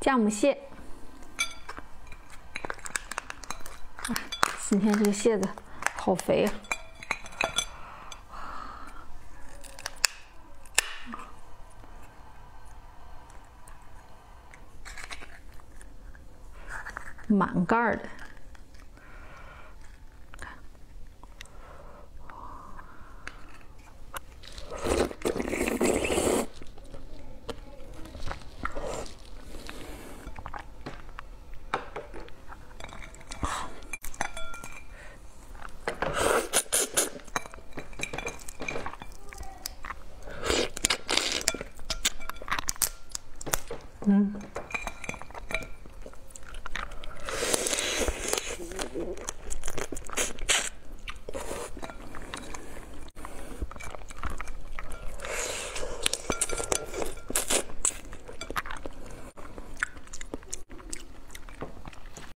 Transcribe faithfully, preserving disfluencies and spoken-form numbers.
姜母蟹。今天这个蟹子好肥啊！满盖的。 嗯。